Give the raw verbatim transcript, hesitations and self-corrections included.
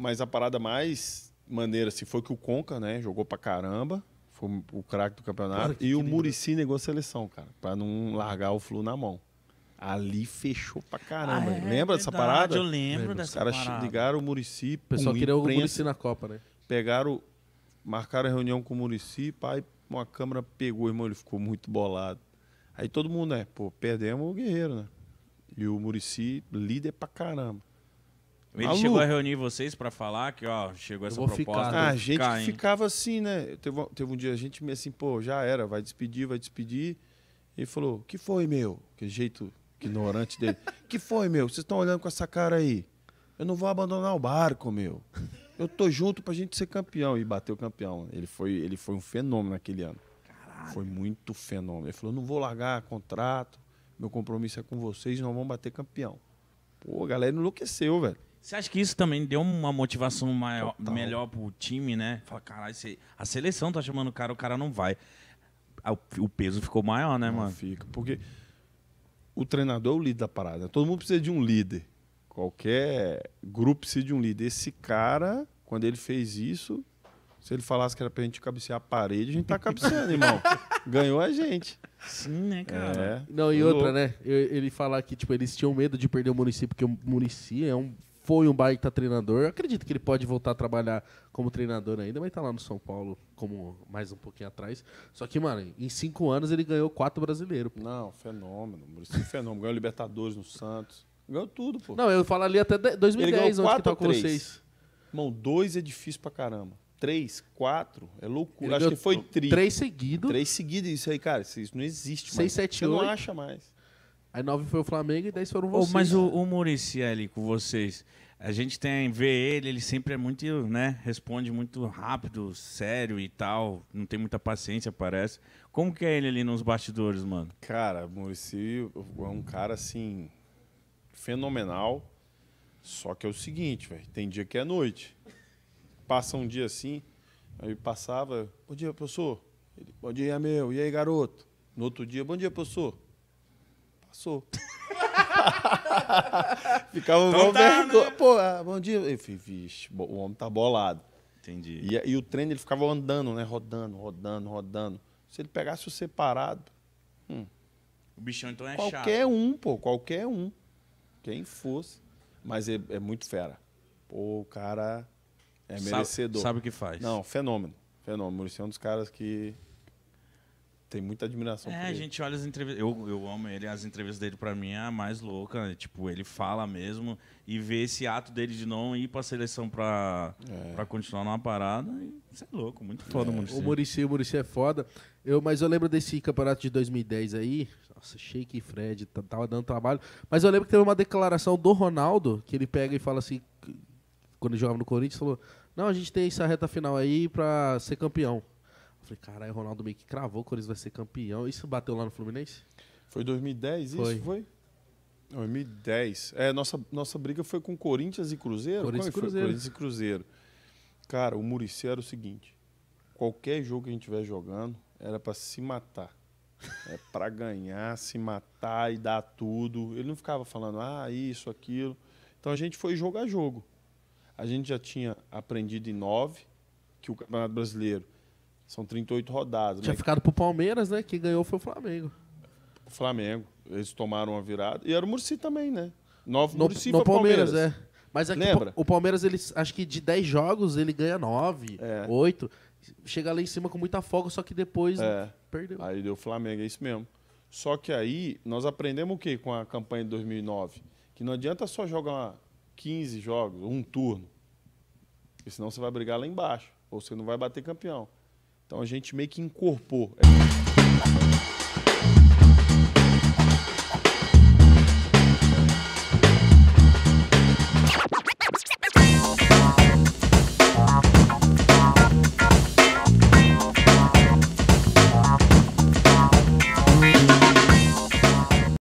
mas a parada mais maneira se assim, foi que o Conca, né, jogou pra caramba, foi o craque do campeonato, cara, e o Muricy negou a seleção, cara, pra não largar o Flu na mão. Ali fechou pra caramba. Ah, é, lembra é dessa parada? Eu lembro, lembro. Dessa parada. Os caras ligaram o Muricy, o pessoal queria o Muricy na Copa, né? Pegaram, marcaram a reunião com o Muricy, pai, uma câmera pegou, irmão, ele ficou muito bolado. Aí todo mundo, né, pô, perdemos o Guerreiro, né? E o Muricy, líder pra caramba. Ele Malu, chegou a reunir vocês pra falar que, ó, chegou essa proposta. Ficar, ah, a gente ficar, ficava assim, né? Teve, teve um dia, a gente meio assim, pô, já era, vai despedir, vai despedir. Ele falou, o que foi, meu? Que jeito ignorante dele. Que foi, meu? Vocês estão olhando com essa cara aí? Eu não vou abandonar o barco, meu. Eu tô junto pra gente ser campeão. E bateu campeão. Ele foi, ele foi um fenômeno naquele ano. Caralho. Foi muito fenômeno. Ele falou, não vou largar contrato, meu compromisso é com vocês, nós vamos bater campeão. Pô, a galera enlouqueceu, velho. Você acha que isso também deu uma motivação maior, melhor pro time, né? Fala, caralho, a seleção tá chamando o cara, o cara não vai. O peso ficou maior, né, não, mano? Fica, porque o treinador é o líder da parada. Todo mundo precisa de um líder. Qualquer grupo precisa de um líder. Esse cara, quando ele fez isso, se ele falasse que era pra gente cabecear a parede, a gente tá cabeceando, irmão. Ganhou a gente. Sim, né, cara? É. Não, e outra, né? Ele falar que, tipo, eles tinham medo de perder o Muricy, porque o Muricy é um... foi um baita treinador. Eu acredito que ele pode voltar a trabalhar como treinador ainda, mas tá lá no São Paulo, como mais um pouquinho atrás. Só que, mano, em cinco anos ele ganhou quatro brasileiros. Pô. Não, fenômeno. Muricy, fenômeno. Ganhou Libertadores no Santos. Ganhou tudo, pô. Não, eu falo ali até dois mil e dez, onde que tá com vocês. Irmão, dois é difícil pra caramba. Três, quatro, é loucura. Acho que foi tri. Três seguidos. Três seguidos, isso aí, cara. Isso não existe mais. Seis, sete, oito. Você não acha mais. Aí nove foi o Flamengo e dez foram vocês. Oh, mas o, o Muricy ali com vocês, a gente tem ver ele, ele sempre é muito, né, responde muito rápido, sério e tal, não tem muita paciência, parece. Como que é ele ali nos bastidores, mano? Cara, o Muricy é um cara, assim, fenomenal, só que é o seguinte, velho, tem dia que é noite. Passa um dia assim, aí passava, bom dia, professor. Ele, bom dia, meu, e aí, garoto? No outro dia, bom dia, professor. Passou. Ficava um então tá, né? Pô, ah, bom dia. Eu falei, vixe, o homem tá bolado. Entendi. E, e o treino, ele ficava andando, né? Rodando, rodando, rodando. Se ele pegasse o separado... Hum, o bichão então é qualquer chato. Qualquer um, pô. Qualquer um. Quem fosse. Mas é, é muito fera. Pô, o cara é sabe, merecedor. Sabe o que faz. Não, fenômeno. Fenômeno. Muricy é um dos caras que... Tem muita admiração é, por ele. É, a gente olha as entrevistas... Eu, eu amo ele, as entrevistas dele pra mim é a mais louca. Né? Tipo, ele fala mesmo e vê esse ato dele de não ir pra seleção pra, é. pra continuar numa parada. Isso é louco, muito foda é. o Muricy. O Muricy, o Muricy é foda. Eu, mas eu lembro desse campeonato de dois mil e dez aí. Nossa, Shake e Fred, tava dando trabalho. Mas eu lembro que teve uma declaração do Ronaldo, que ele pega e fala assim, quando jogava no Corinthians, falou, não, a gente tem essa reta final aí pra ser campeão. Falei, caralho, o Ronaldo meio que cravou, o Corinthians vai ser campeão. Isso bateu lá no Fluminense? Foi dois mil e dez, foi. Isso? Foi? dois mil e dez. É, nossa, nossa briga foi com Corinthians e Cruzeiro? Corinthians, Cruzeiro. Foi? Corinthians e Cruzeiro. Cara, o Muricy era o seguinte: qualquer jogo que a gente estiver jogando era pra se matar. É pra ganhar, se matar e dar tudo. Ele não ficava falando, ah, isso, aquilo. Então a gente foi jogo a jogo. A gente já tinha aprendido em nove que o Campeonato Brasileiro. São trinta e oito rodadas. Tinha, né, ficado pro Palmeiras, né? Quem ganhou foi o Flamengo. O Flamengo. Eles tomaram uma virada. E era o Muricy também, né? Novo no, Muricy no Palmeiras, Palmeiras, é. Mas aqui, lembra? O Palmeiras, ele, acho que de dez jogos, ele ganha nove, oito. Chega lá em cima com muita folga, só que depois é. perdeu. Aí deu o Flamengo, é isso mesmo. Só que aí, nós aprendemos o quê com a campanha de dois mil e nove? Que não adianta só jogar quinze jogos, um turno. Porque senão você vai brigar lá embaixo. Ou você não vai bater campeão. Então a gente meio que incorporou.